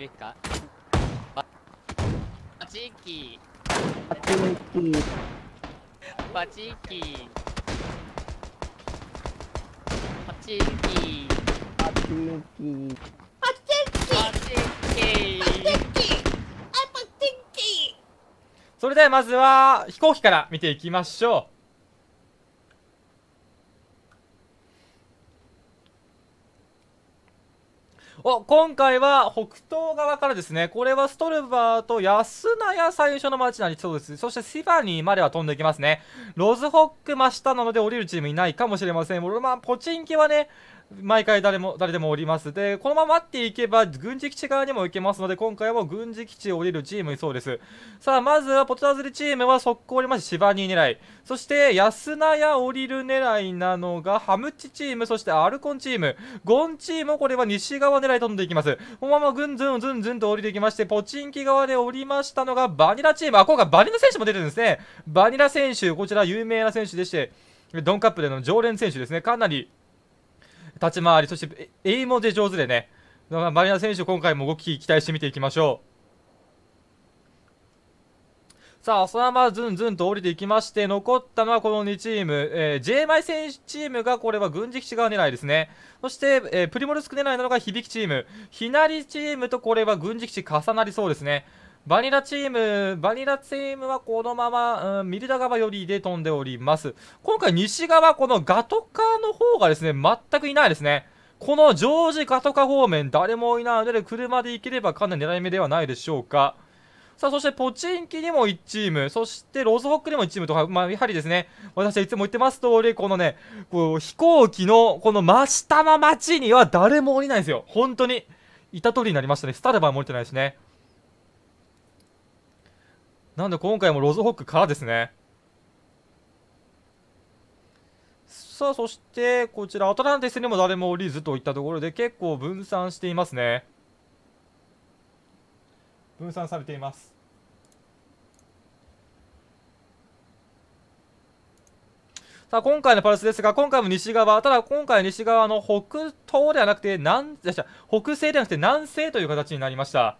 べきか。パチンキー。パチンキー。パチンキー。パチンキー。パチンキー。パチンキー。パチンキー。パチンキー。パチンキー。それではまずは飛行機から見ていきましょう。お、今回は北東側からですね、これはストルバーと安名屋最初の町になりそうです。そしてシファニーまでは飛んでいきますね。ロズホック真下なので降りるチームいないかもしれません。まあ、ポチンキはね、毎回誰でも降ります。で、このまま待っていけば軍事基地側にも行けますので、今回は軍事基地を降りるチームいそうです。さあ、まずはポタズリチームは速攻降りましてシファニー狙い。そして、安名屋降りる狙いなのがハムッチチーム、そしてアルコンチーム、ゴンチームもこれは西側狙い飛んでいきます。このままぐんずんずんずんと降りていきまして、ポチンキ側で降りましたのがバニラチーム。あ、今回バニラ選手も出てるんですね。バニラ選手、こちら有名な選手でして、ドンカップでの常連選手ですね。かなり立ち回り、そしてエイも上手でね、バニラ選手、今回も動き期待して見ていきましょう。さあ、そのままずんずんと降りていきまして、残ったのはこの2チーム、J マイ選手チームがこれは軍事基地側狙いですね。そして、プリモルスク狙いなのが響チーム、ひなりチームとこれは軍事基地重なりそうですね。バニラチームはこのまま、ミルダ側寄りで飛んでおります。今回西側、このガトカの方がですね、全くいないですね。このジョージガトカ方面、誰もいないので、車で行ければかなり狙い目ではないでしょうか。さあ、そしてポチンキにも1チーム、そしてローズホックにも1チームと、まあ、やはりですね、私はいつも言ってます通り、このね、こう飛行機のこの真下の町には誰も降りないんですよ。本当に。いた通りになりましたね。スタルバーも降りてないしね。なんで今回もローズホックからですね。さあ、そしてこちらアトランティスにも誰も降りずといったところで、結構分散していますね。分散されています。さあ、今回のパルスですが、今回も西側、ただ今回は西側の北東ではなくて北西ではなくて南西という形になりました。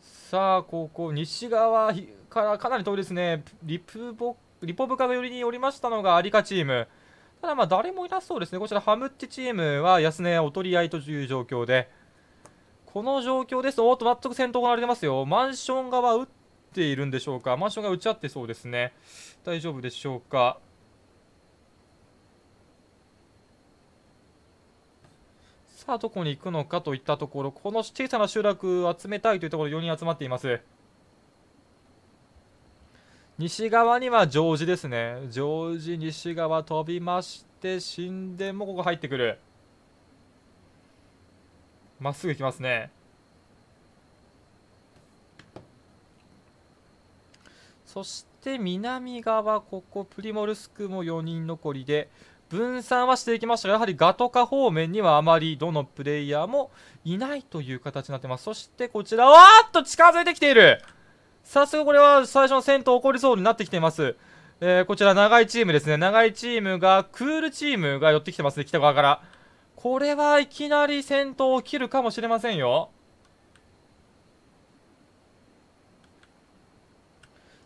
さあ、ここ西側からかなり遠いですね。リポブカ寄りにおりましたのがアリカチーム。ただまあ誰もいなそうですね。こちらハムッチチームは安値お取り合いという状況で、この状況ですと、おっと全く戦闘が行われてますよ。マンション側撃っているんでしょうか。マンション側撃ち合ってそうですね。大丈夫でしょうか。さあ、どこに行くのかといったところ、この小さな集落を集めたいというところ、4人集まっています。西側にはジョージですね。ジョージ西側飛びまして、神殿もここ入ってくる。まっすぐ行きますね。そして南側、ここプリモルスクも4人残りで分散はしていきましたが、やはりガトカ方面にはあまりどのプレイヤーもいないという形になってます。そしてこちら、おっと近づいてきている。早速これは最初の戦闘起こりそうになってきています。こちら長いチームですね。長いチームが、クールチームが寄ってきてますね。北側から。これはいきなり戦闘を切るかもしれませんよ。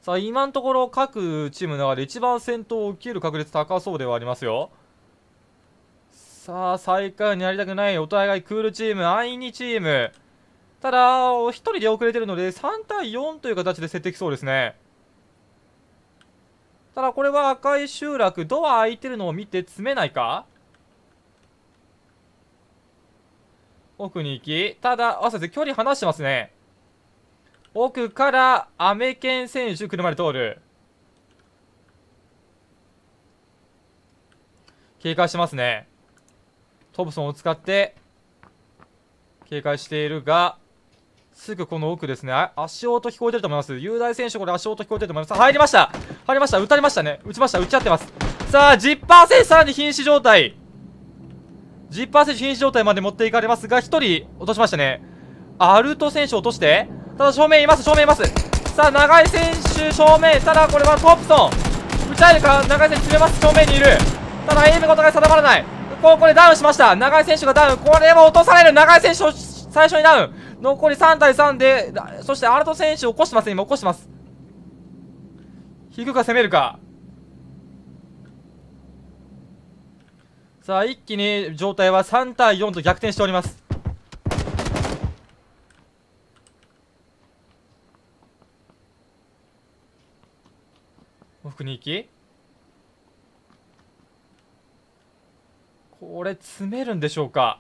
さあ、今のところ各チームの中で一番戦闘を切る確率高そうではありますよ。さあ、最下位になりたくない。お互いクールチーム、アイニチーム。ただ、1人で遅れてるので、3対4という形で競ってきそうですね。ただ、これは赤い集落、ドア開いてるのを見て詰めないか。奥に行き、ただ、そうですね、距離離してますね。奥から、アメケン選手、車で通る。警戒してますね。トブソンを使って、警戒しているが、すぐこの奥ですね。足音聞こえてると思います。雄大選手、これ足音聞こえてると思います。さあ、入りました。入りました。打たれましたね。打ちました。打ち合ってます。さあ、ジッパー選手、さらに瀕死状態。ジッパー選手、瀕死状態まで持っていかれますが、1人落としましたね。アルト選手落として、ただ正面います、正面います。さあ、長井選手、正面、ただこれはトンプソン。打ち合えるか、長井選手、詰めます、正面にいる。ただ、エイムがお互い定まらない。ここでダウンしました。長井選手がダウン。これも落とされる。長井選手、最初にダウン。残り3対3で、そしてアルト選手を起こしてますね。今起こしてます。引くか攻めるか。さあ、一気に状態は3対4と逆転しております。往復に行き、これ詰めるんでしょうか。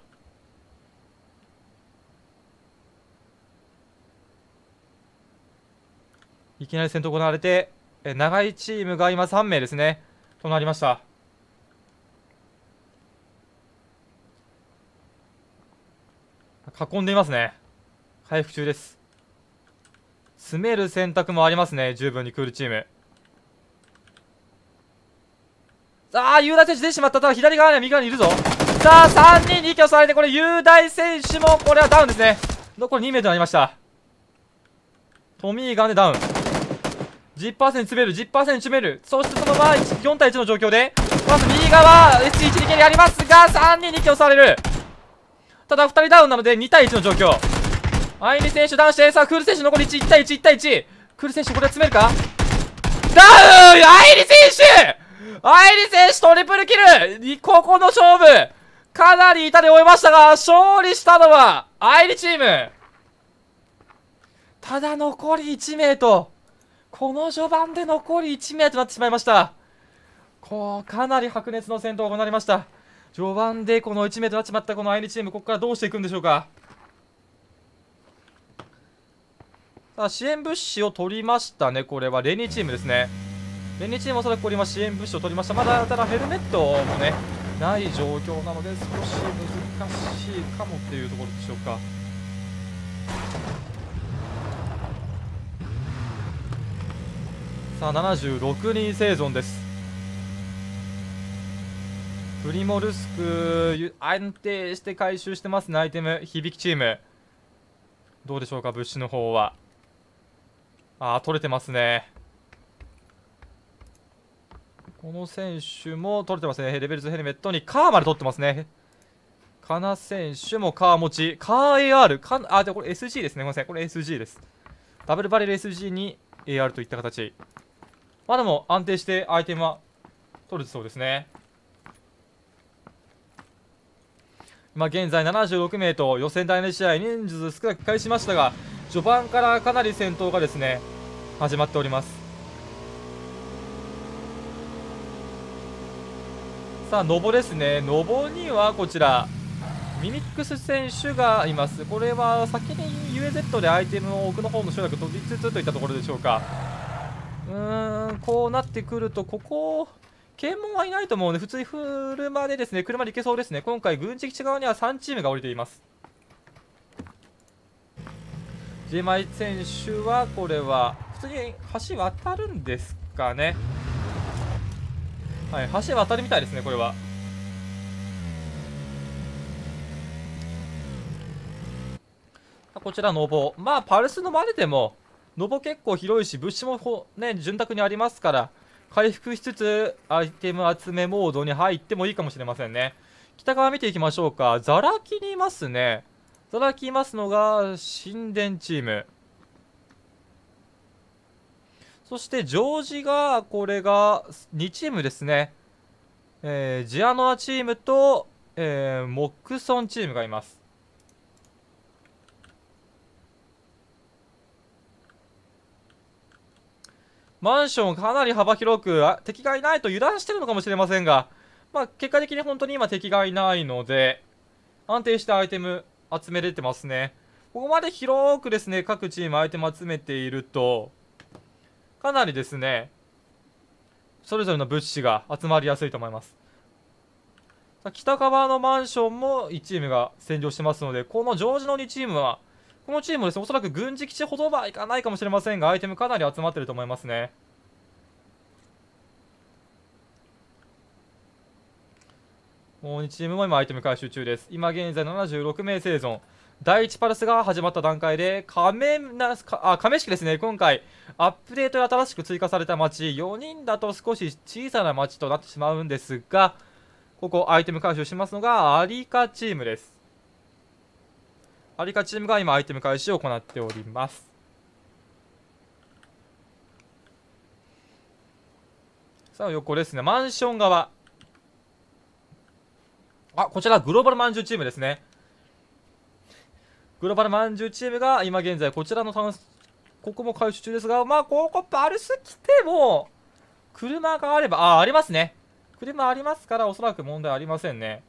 いきなり戦闘行われて、長いチームが今3名ですねとなりました。囲んでいますね。回復中です。詰める選択もありますね。十分にクールチーム。さあ、雄大選手出てしまった。ただ左側には右側にいるぞ。さあ、3人に息をされて、これ雄大選手もこれはダウンですね。残り2名となりました。トミーガンでダウン。10% 詰める、10% 詰める。そしてそのまま4対1の状況で、まず右側、1、2蹴りありますが、3人に息をされる。ただ2人ダウンなので2対1の状況。アイリ選手ダウンして、さあ、クール選手残り1、1対1、1対1。クール選手これは詰めるか？ダウン！アイリ選手！アイリ選手トリプルキル！ここの勝負かなり痛で終えましたが、勝利したのはアイリチーム。ただ残り1名と、この序盤で残り1名となってしまいました。こうかなり白熱の戦闘が行われました。序盤でこの1名となってしまったこのアイリチーム、ここからどうしていくんでしょうか。さあ、支援物資を取りましたね。これはレニーチームですね。連日にもおそらくこれ今支援物資を取りました。まだただヘルメットもねない状況なので少し難しいかもっていうところでしょうか。さあ、76人生存です。プリモルスク安定して回収してますね。アイテム響きチームどうでしょうか。物資の方は取れてますね。この選手も取れてますね。レベルズヘルメットにカーまで取ってますね。カナ選手もカー持ち。カー AR。でもこれ SG ですね。ごめんなさい。これ SG です。ダブルバレル SG に AR といった形。まだも安定してアイテムは取れてそうですね。今現在76名と予選第2試合人数少なく開始しましたが、序盤からかなり戦闘がですね、始まっております。さあ、ノボですね。ノボにはこちらミミックス選手がいます。これは先に UAZ でアイテムを奥の方の集落取りつつといったところでしょうか。こうなってくると、ここ検問はいないと思うので、普通に車でですね、車で行けそうですね。今回軍事基地側には3チームが降りています。 JMI 選手はこれは普通に橋渡るんですかね。はい、橋渡るみたいですね、これは。こちら、ノボ。まあ、パルス飲まれても、ノボ結構広いし、物資もね、潤沢にありますから、回復しつつ、アイテム集めモードに入ってもいいかもしれませんね。北側見ていきましょうか。ザラキにいますね。ザラキいますのが、神殿チーム。そしてジョージが、これが2チームですね。ジアノアチームと、モックソンチームがいます。マンションかなり幅広く、敵がいないと油断してるのかもしれませんが、まあ、結果的に本当に今敵がいないので、安定してアイテム集めれてますね。ここまで広くですね、各チームアイテム集めていると、かなりですね、それぞれの物資が集まりやすいと思います。北側のマンションも1チームが占領してますので、このジョージの2チームは、このチームですね、おそらく軍事基地ほどはいかないかもしれませんが、アイテムかなり集まってると思いますね。もう2チームも今アイテム回収中です。今現在76名生存。第1パルスが始まった段階で、亀式ですね。今回アップデートで新しく追加された町、4人だと少し小さな町となってしまうんですが、ここアイテム回収しますのがアリカチームです。アリカチームが今アイテム回収を行っております。さあ横ですね、マンション側、あ、こちらグローバルまんじゅうチームですね。グローバルまんじゅうチームが今現在こちらのここも回収中ですが、まあここパルス来ても車があれば、あ、ありますね。車ありますからおそらく問題ありませんね。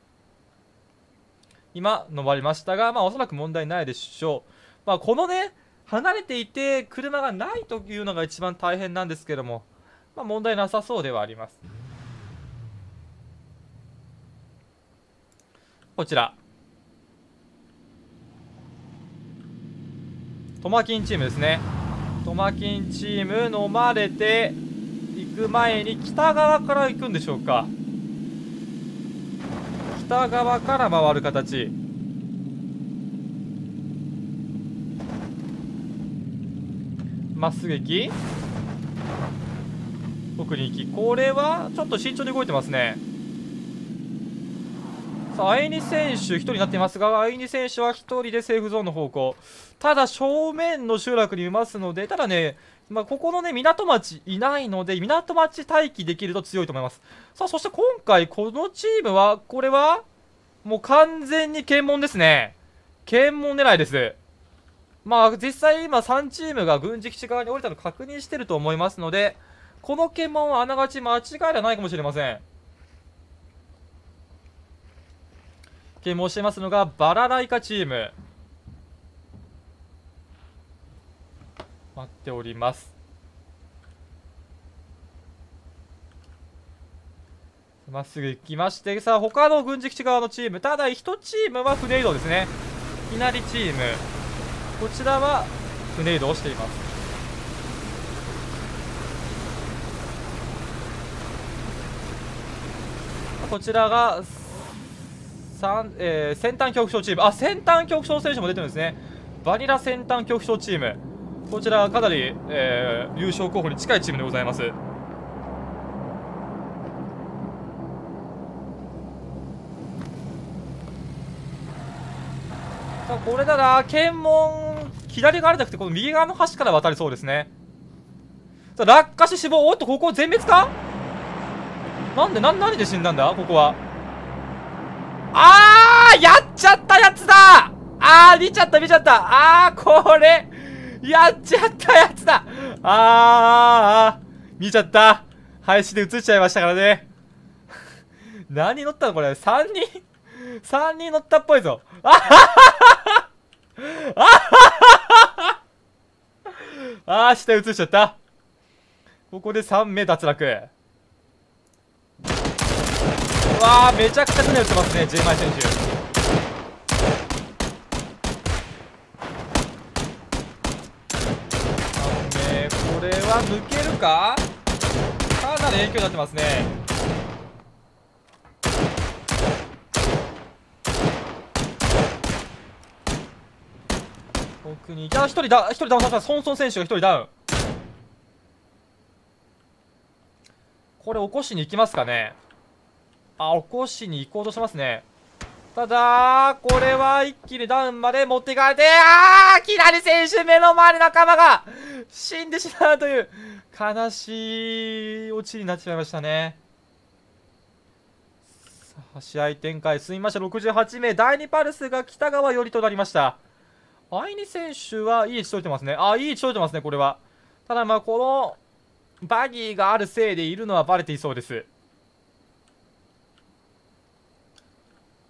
今登りましたが、まあおそらく問題ないでしょう。まあこのね、離れていて車がないというのが一番大変なんですけども、まあ問題なさそうではあります。こちらトマキンチームですね。トマキンチーム飲まれていく前に北側から行くんでしょうか。北側から回る形。まっすぐ行き奥に行き、これはちょっと慎重に動いてますね。さあ、アイニ選手1人になっていますが、アイニ選手は1人でセーフゾーンの方向、ただ正面の集落にいますので、ただね、まあ、ここのね港町いないので、港町待機できると強いと思います。さあ、そして今回このチームは、これはもう完全に検問ですね。検問狙いです。まあ実際今3チームが軍事基地側に降りたのを確認していると思いますので、この検問はあながち間違いではないかもしれません。検問していますのがバラライカチーム、待っております。まっすぐ行きまして、さあ他の軍事基地側のチーム、ただ1チームは船移動ですね。いきなりチーム、こちらは船移動しています。こちらが先端恐怖症チーム、あ、先端恐怖症選手も出てるんですね。バニラ先端恐怖症チーム、こちらかなり、優勝候補に近いチームでございます。さあこれなら検問左側じゃなくてこの右側の端から渡りそうですね。さあ落下して死亡、おっとここ全滅か、なんで何で死んだんだここは。あー、やっちゃったやつだ。あー、見ちゃった、あー、これやっちゃったやつだ。見ちゃった、配信で映っちゃいましたからね。何乗ったのこれ、3人乗ったっぽいぞ。あはははあははは、あー、下映っちゃった。ここで3名脱落。わー、めちゃくちゃ船打ってますね、ジェイマイ選手。これは抜けるか、かなり影響になってますね。奥に、いや、1人ダウンされた。ソンソン選手が1人ダウン。これ起こしに行きますかね。あ、起こしに行こうとしてますね。ただこれは一気にダウンまで持っていかれて、あー、キラリ選手目の周り仲間が死んでしまうという悲しいオチになってしまいましたね。さあ試合展開進みました。68名、第2パルスが北側寄りとなりました。アイニ選手はいい位置取れてますね。あ、いい位置取れてますね。これはただまあこのバギーがあるせいでいるのはバレていそうです。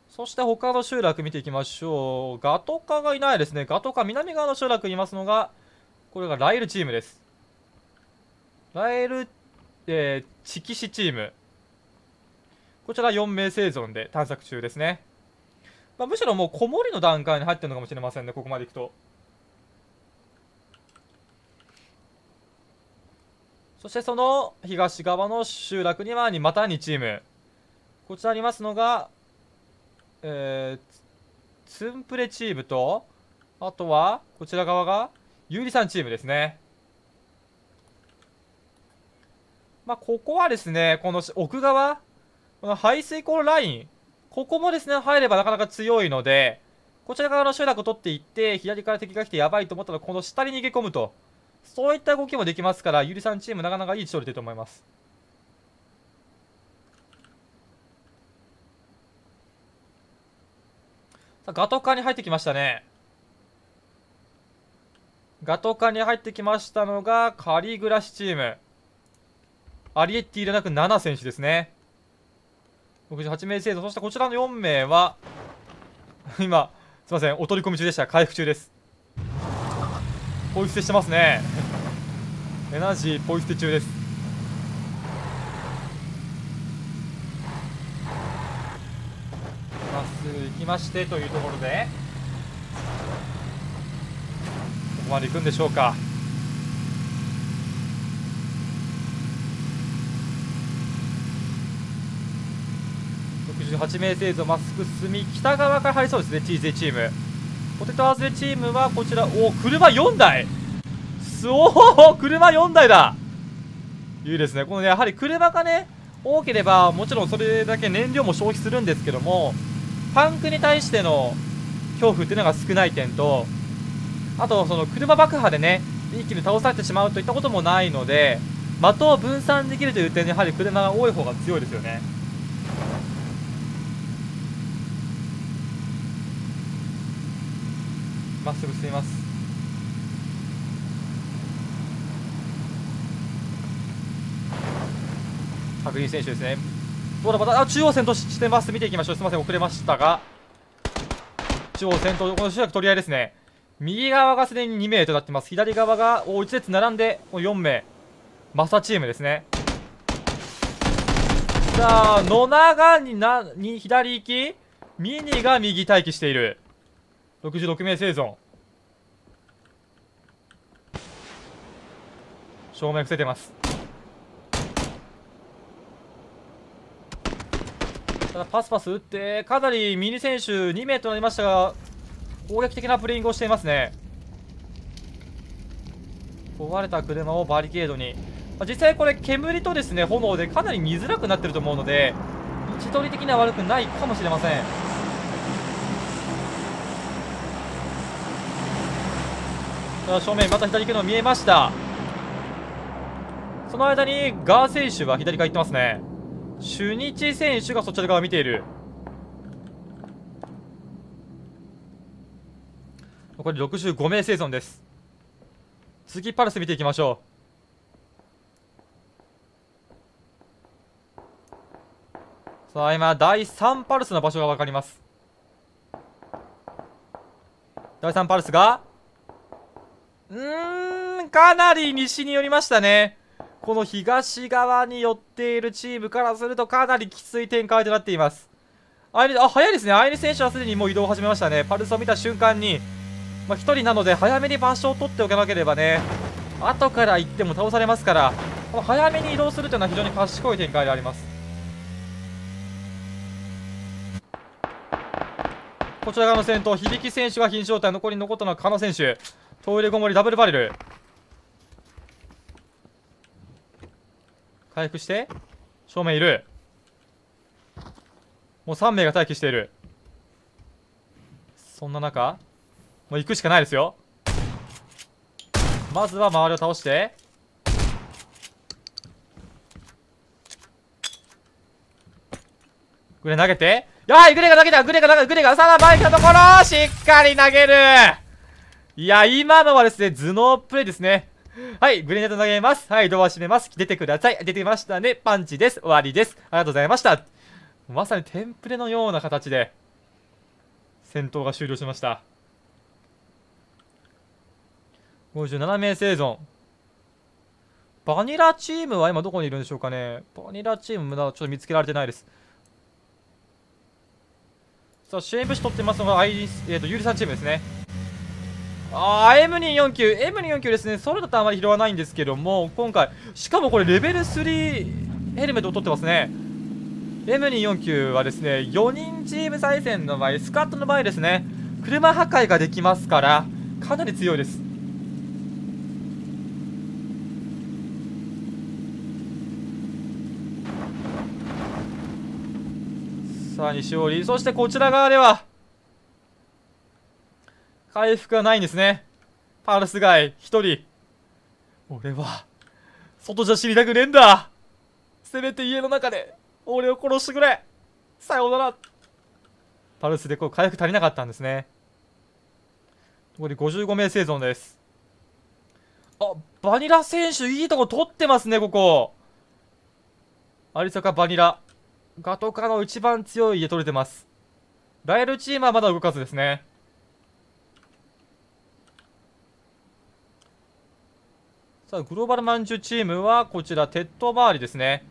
そして他の集落見ていきましょう。ガトカがいないですね。ガトカ南側の集落にいますのが、これがライルチームです。ライル、チキシチーム、こちら4名生存で探索中ですね。まあ、むしろもう小森の段階に入ってるのかもしれませんね、ここまでいくと。そしてその東側の集落にはまた2チーム、こちらにいますのがツンプレチームと、あとはこちら側がユーリさんチームですね。まあここはですね、この奥側、この排水溝のライン、ここもですね、入ればなかなか強いので、こちら側の集落を取っていって、左から敵が来てやばいと思ったら、この下に逃げ込むと。そういった動きもできますから、ゆりさんチーム、なかなかいい勝利だと思います。さあ、ガトカに入ってきましたね。ガトカに入ってきましたのが、カリグラシチーム。アリエッティでなく7選手ですね。68名制度。そしてこちらの4名は、今、すいません、お取り込み中でした。回復中です。ポイ捨てしてますね。エナジーポイ捨て中です。まっすぐ行きましてというところで、ここまで行くんでしょうか。68名程度まっすぐ進み、北側から入りそうですね。TZ チーム、ポテトハウスチームはこちら。おお、車4台。おお、車4台だ。いいですね。このね、やはり車がね多ければもちろんそれだけ燃料も消費するんですけども、パンクに対しての恐怖っていうのが少ない点と、あとその車爆破でね一気に倒されてしまうといったこともないので、的を分散できるという点でやはり車が多い方が強いですよね。まっすぐ進みます。白人選手ですね。どうだ、また、あ、中央戦闘してます。見ていきましょう。すみません、遅れましたが、中央戦闘、この集落取り合いですね。右側がすでに2名となってます。左側が1列並んで4名、マサチームですね。さあ、野永に左行き、ミニが右待機している。66名生存。正面伏せてます。ただパスパス打って、かなりミニ選手2名となりましたが、攻撃的なプレイングをしていますね。壊れた車をバリケードに、実際これ煙とですね炎でかなり見づらくなってると思うので、位置取り的には悪くないかもしれません。正面また左行くの見えました。その間にガー選手は左から行ってますね。シュニチ選手がそちら側を見ている。残り65名生存です。次パルス見ていきましょう。さあ、今第3パルスの場所が分かります。第3パルスがかなり西に寄りましたね。この東側に寄っているチームからすると、かなりきつい展開となっています。あ、早いですね。アイリ選手はすでにもう移動を始めましたね。パルスを見た瞬間に、まあ、1人なので早めに場所を取っておかなければね、後から行っても倒されますから、早めに移動するというのは非常に賢い展開であります。こちら側の先頭、響選手が瀕死状態。残り残ったのはカノ選手。トイレごもり、ダブルバレル回復して、正面いる。もう3名が待機している。そんな中もう行くしかないですよ。まずは周りを倒して、グレ投げて、やはりグレが投げた。グレがさあバイクのところをしっかり投げる。いや、今のはですね、頭脳プレイですね。はい、グレネード投げます。はい、ドア閉めます。出てください。出てましたね。パンチです。終わりです。ありがとうございました。まさにテンプレのような形で、戦闘が終了しました。57名生存。バニラチームは今どこにいるんでしょうかね。バニラチーム、まだちょっと見つけられてないです。さあ、支援物資取ってますのが、ゆりさんチームですね。あー、M249 ですね。それだとあまり拾わないんですけども、今回しかもこれレベル3ヘルメットを取ってますね。M249 はですね、4人チーム再戦の場合、スカットの場合ですね、車破壊ができますからかなり強いです。さあ西織、そしてこちら側では回復がないんですね。パルスガイ1人。俺は外じゃ知りたくねえんだ。せめて家の中で俺を殺してくれ。さようなら。パルスでこう回復足りなかったんですね。これ55名生存です。あ、バニラ選手いいとこ取ってますね。ここ有坂バニラガトカの一番強い家取れてます。ライルチームはまだ動かずですね。さあグローバルマンジュチームはこちら鉄塔周りですね。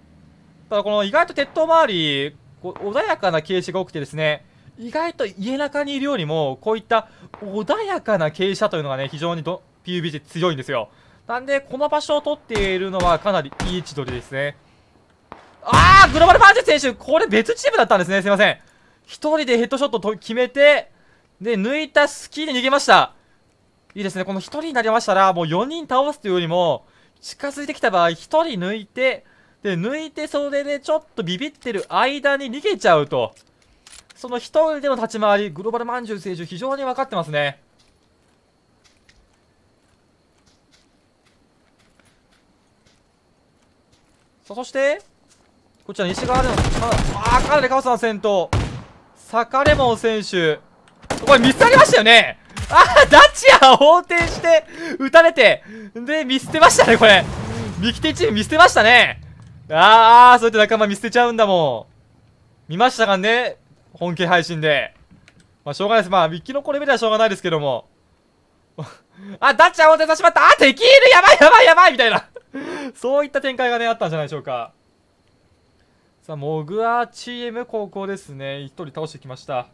ただこの意外と鉄塔周りこう穏やかな傾斜が多くてですね、意外と家中にいるよりもこういった穏やかな傾斜というのがね非常にPUBG 強いんですよ。なんでこの場所を取っているのはかなりいい位置取りですね。あーグローバルマンジュ選手、これ別チームだったんですね。すいません。一人でヘッドショットと決めてで抜いた隙で逃げました。いいですね。この1人になりましたら、もう4人倒すというよりも、近づいてきた場合、1人抜いて、で、抜いて、それでちょっとビビってる間に逃げちゃうと。その1人での立ち回り、グローバルまんじゅう選手、非常に分かってますね。さあ、そして、こちら西側での、かなりカオスな戦闘。サカレモン選手。これミスありましたよね。あ、ダチア横転して、撃たれて、で、見捨てましたね、これ。ミキティチーム見捨てましたね。あー、そうやって仲間見捨てちゃうんだもん。見ましたかね、本気配信で。まあ、しょうがないです。まあ、生き残り目ではしょうがないですけども。あ、ダチア横転させまった。あ、敵いる、やばいやばいやばいみたいな。そういった展開がね、あったんじゃないでしょうか。さあ、モグアチーム、ここですね。一人倒してきました。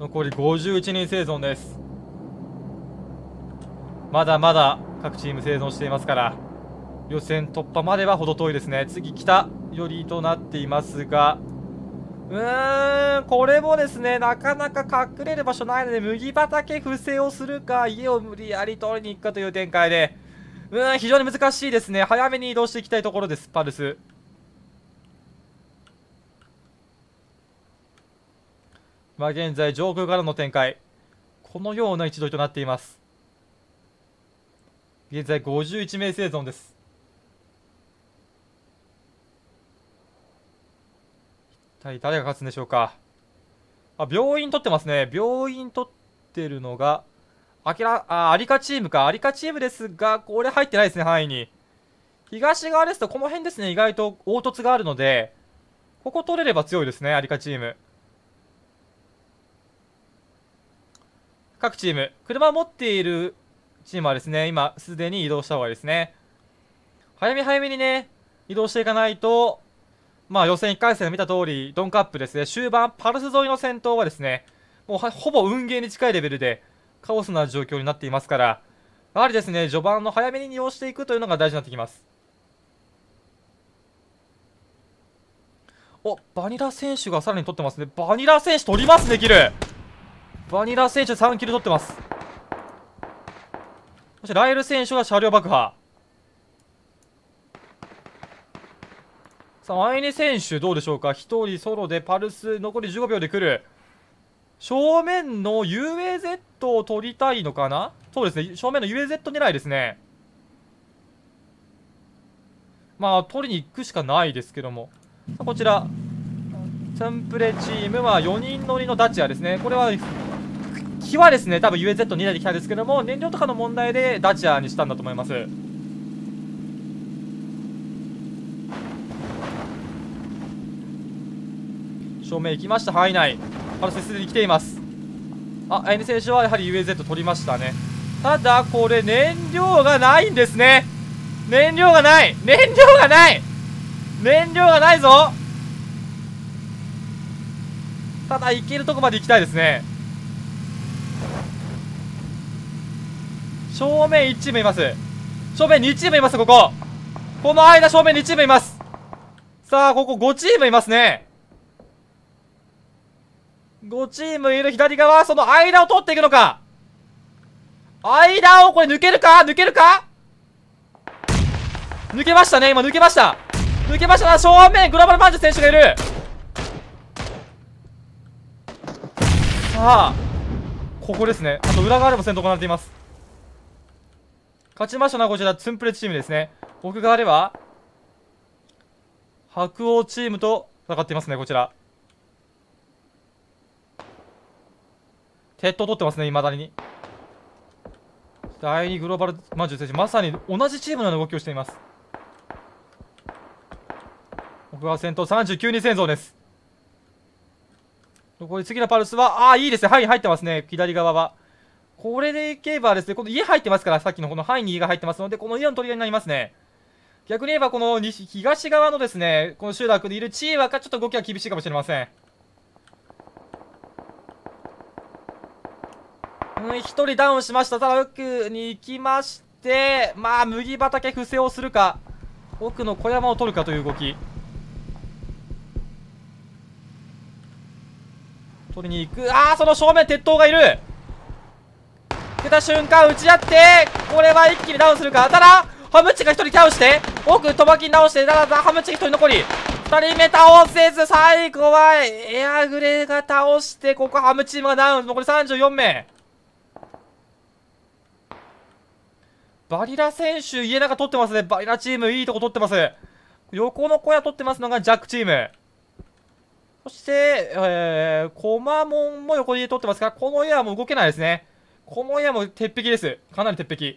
残り51人生存です。まだまだ各チーム生存していますから、予選突破までは程遠いですね。次北寄りとなっていますが、これもですねなかなか隠れる場所ないので、麦畑不正をするか家を無理やり取りに行くかという展開で、非常に難しいですね。早めに移動していきたいところです。パルスまあ現在上空からの展開、このような位置取りとなっています。現在51名生存です。一体誰が勝つんでしょうか。あ、病院取ってますね。病院取ってるのがアリカチームか。アリカチームですが、これ入ってないですね、範囲に。東側ですとこの辺ですね。意外と凹凸があるので、ここ取れれば強いですね、アリカチーム。各チーム、車を持っているチームはですね、今すでに移動した方がいいですね。早め早めにね、移動していかないと、まあ予選1回戦で見た通り、ドンカップですね、終盤、パルス沿いの戦闘はですね、もうほぼ運ゲーに近いレベルで、カオスな状況になっていますから、やはりですね、序盤の早めに利用していくというのが大事になってきます。お、バニラ選手がさらに取ってますね。バニラ選手取りますね、キル。バニラ選手3キル取ってます。そしてライル選手が車両爆破。さあアイネ選手どうでしょうか。1人ソロでパルス残り15秒で来る。正面の UAZ を取りたいのかな。そうですね、正面の UAZ 狙いですね。まあ取りに行くしかないですけども、こちらサンプレチームは4人乗りのダチアですね。これは機はですね、多分 UAZ2 台で来たんですけども、燃料とかの問題でダチアにしたんだと思います。正面行きました。範囲内パルスすでに来ています。あ、アイネ選手はやはり UAZ 取りましたね。ただこれ燃料がないんですね。燃料がない、燃料がない、燃料がないぞ。ただ行けるとこまで行きたいですね。正面1チームいます。正面2チームいます。この間正面2チームいます。さあここ5チームいますね。5チームいる左側、その間を取っていくのか。間をこれ抜けるか、抜けるか、抜けましたね、今抜けました、抜けました。正面グローバルパンチ選手がいる。さあここですね。あと裏側でも戦闘行われています。勝ちましたな、こちらツンプレチームですね。奥側では白鸚チームと戦っていますね。こちら鉄塔取ってますね、いまだに。第2グローバルマンジュ選手、まさに同じチームの動きをしています。奥側戦闘39人戦像です。これ次のパルスは、ああいいですね、範囲入ってますね。左側はこれでいけばですね、この家入ってますから、さっきのこの範囲に家が入ってますので、この家の取り合いになりますね。逆に言えばこの東側のですね、この集落にいるチーワかちょっと動きが厳しいかもしれません。1人ダウンしました。ただ奥に行きまして、まあ麦畑不正をするか、奥の小山を取るかという動き。取りに行く。ああその正面鉄塔がいる。受けた瞬間打ち合って、これは一気にダウンするか。ただハムッチが1人ダウンして、奥トバキンダウンして、ただハムッチが1人残り、2人目倒せず、最後はエアグレが倒して、ここハムチームがダウン。残り34名。バリラ選手、家中取ってますね。バリラチーム、いいとこ取ってます。横の小屋取ってますのがジャックチーム。そして、コマモンも横に取ってますから、この家はもう動けないですね。この家も鉄壁です。かなり鉄壁。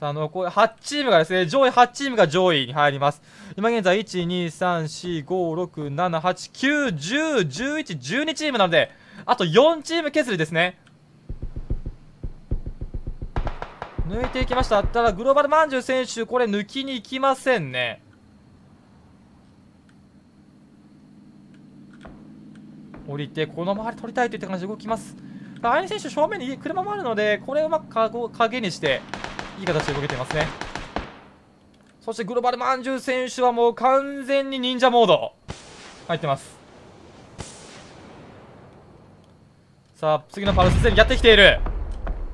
さあ、8チームがですね、上位、8チームが上位に入ります。今現在、1、2、3、4、5、6、7、8、9、10、11、12チームなので、あと4チーム削りですね。抜いていきました。ただグローバルまんじゅう選手、これ抜きに行きませんね。降りてこの周り取りたいといった感じで動きます。相手選手正面に車もあるので、これをうまく影にしていい形で動けていますね。そしてグローバルまんじゅう選手はもう完全に忍者モード入ってます。さあ次のパルス戦やってきている。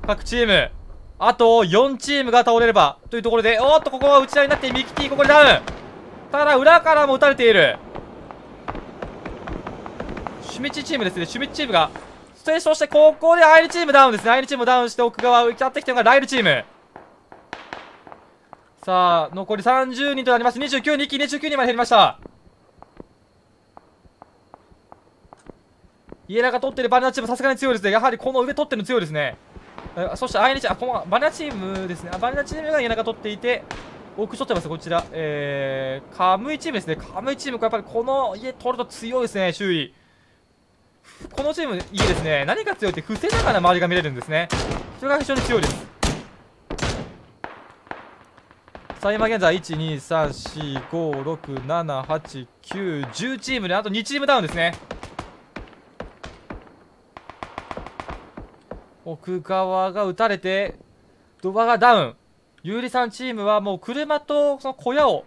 各チームあと4チームが倒れればというところで、おーっとここは打ち合いになってミキティここでダウン。ただ裏からも打たれているシュミッチチームですね。シュミッチチームがステーションして、ここでアイリチームダウンですね。アイリチームダウンして、奥側やってきたのがライルチーム。さあ残り30人となります。29人、一気に29人まで減りました。家中取ってるバニラチーム、さすがに強いですね。やはりこの上取ってるの強いですね。そして相手、このバニラチームですね。バニラチームが家中取っていて、奥取ってます、こちら。カムイチームですね。カムイチーム、やっぱりこの家取ると強いですね、周囲。このチーム、いいですね。何が強いって、伏せながら周りが見れるんですね。それが非常に強いです。さあ、今現在、1、2、3、4、5、6、7、8、9、10チームで、あと2チームダウンですね。奥側が打たれて、ドバがダウン。ユーリさんチームはもう車とその小屋を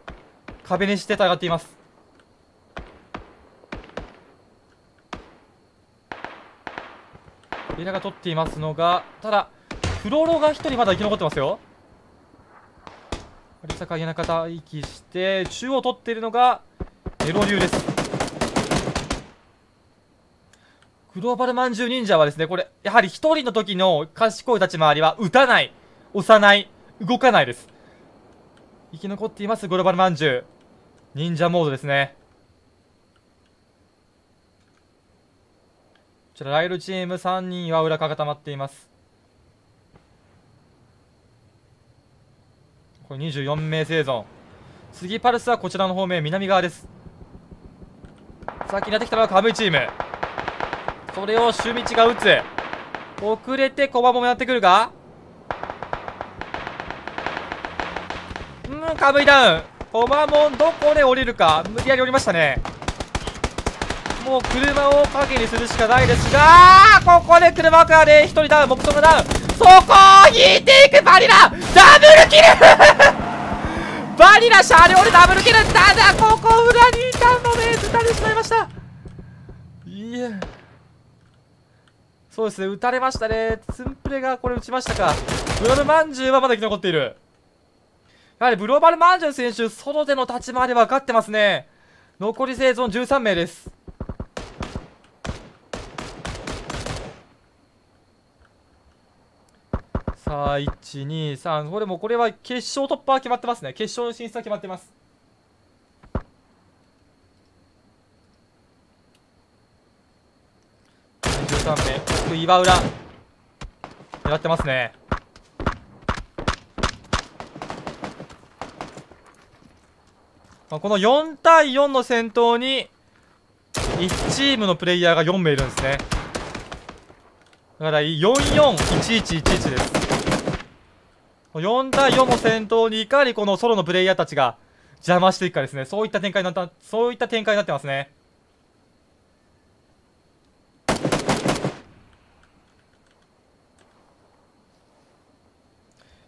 壁にして戦っています。リラが取っていますのが、ただフロロが1人まだ生き残ってますよ。有坂家中待機して、中央を取っているのがエロ流です。グローバルまんじゅう忍者はですね、これ、やはり一人の時の賢い立ち回りは、打たない、押さない、動かないです。生き残っています、グローバルまんじゅう。忍者モードですね。こちら、ライルチーム3人は裏固まっています。これ24名生存。次、パルスはこちらの方面、南側です。さっきやってきたのはカムイチーム。それをシュミチが打つ。遅れてコバもやってくるか。カムイダウン。コバもどこで降りるか。無理やり降りましたね。もう車を影にするしかないですが、ここで車からで1人ダウン、木刀がダウン。そこを引いていくバリラ、ダブルキルバリラ車両でダブルキル。ただここ裏にいたので打たれてしまいました。いやそうですね、打たれましたね。ツンプレがこれ打ちましたか。ブロバルまんじゅうはまだ生き残っている。やはりブロバルまんじゅう選手、ソロでの立ち回りは分かってますね。残り生存13名です。さあ123、これもこれは決勝突破は決まってますね。決勝進出は決まってます。13名、岩浦狙ってますね。この4対4の戦闘に1チームのプレイヤーが4名いるんですね。だから441111です。4対4の戦闘にいかにこのソロのプレイヤーたちが邪魔していくかですね。そういった展開になってますね。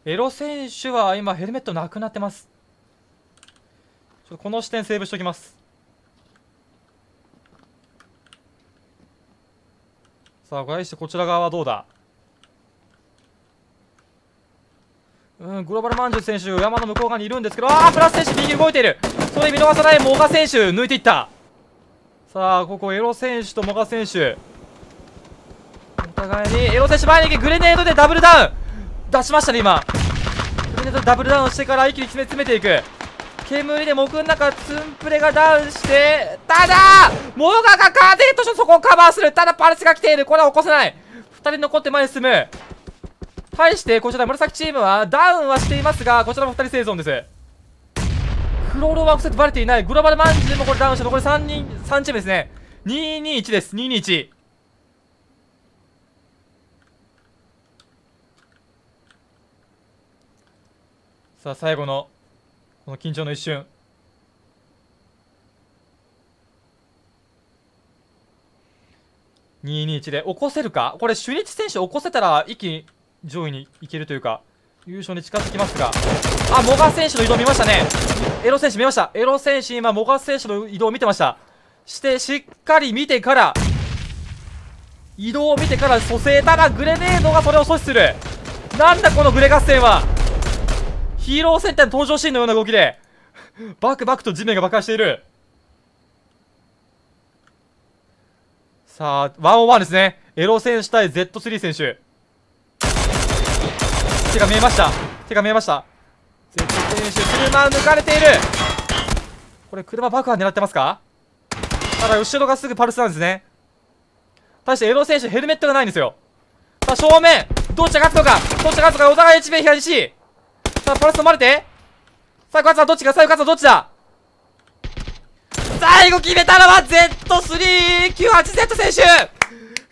エロ選手は今ヘルメットなくなってます。この視点セーブしておきます。さあ対してこちら側はどうだ。グローバルまんじゅう選手山の向こう側にいるんですけど、プラス選手右に動いている。それ見逃さない。モガ選手抜いていった。さあここエロ選手とモガ選手、お互いにエロ選手前に行き、グレネードでダブルダウン出しましたね。今グレネードでダブルダウンしてから一気に詰めていく。煙で木の中ツンプレがダウンして、ただモガがカーテンとしてそこをカバーする。ただパルスが来ている。これは起こせない。2人残って前に進む。対してこちら紫チームはダウンはしていますが、こちらも2人生存です。フローロワークセットバレていない。グローバルマンジュもこれダウンして、残り3チームですね。221です。221。さあ最後のこの緊張の一瞬。221で起こせるか。これシュリッチ選手起こせたら一気に上位にいけるというか優勝に近づきますが、モガ選手の移動見ましたね。エロ選手見ました。エロ選手今モガ選手の移動を見てました。してしっかり見てから、移動を見てから蘇生。ただグレネードがそれを阻止する。なんだこのグレ合戦は。ヒーロー戦隊の登場シーンのような動きでバクバクと地面が爆破している。さあ1-on-1ですね。エロ選手対 Z3 選手。手が見えました。Z 選手車抜かれている。これ車爆破狙ってますか。ただ後ろがすぐパルスなんですね。対してエロ選手ヘルメットがないんですよ。さあ正面どっちが勝つのか。お互い1名左し。さあパルス飲まれて、さあ勝つはどっちか。最後決めたのは Z398Z 選手。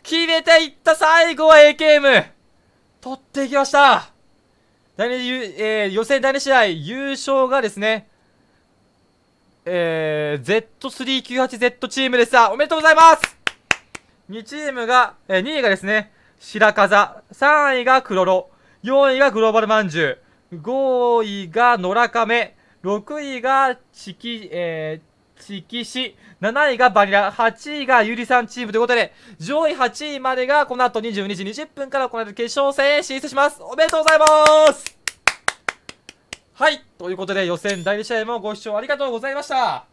決めていった。最後は A ゲーム取っていきました。予選第2試合優勝がですね、Z398Z チームでした。おめでとうございます。2チームが、2位がですね白風、3位が黒ロ、4位がグローバルまんじゅう、5位が野良亀、6位がチキシ、7位がバニラ、8位がゆりさんチームということで、上位8位までがこの後22時20分から行われる決勝戦へ進出します。おめでとうございますはい、ということで予選第2試合もご視聴ありがとうございました。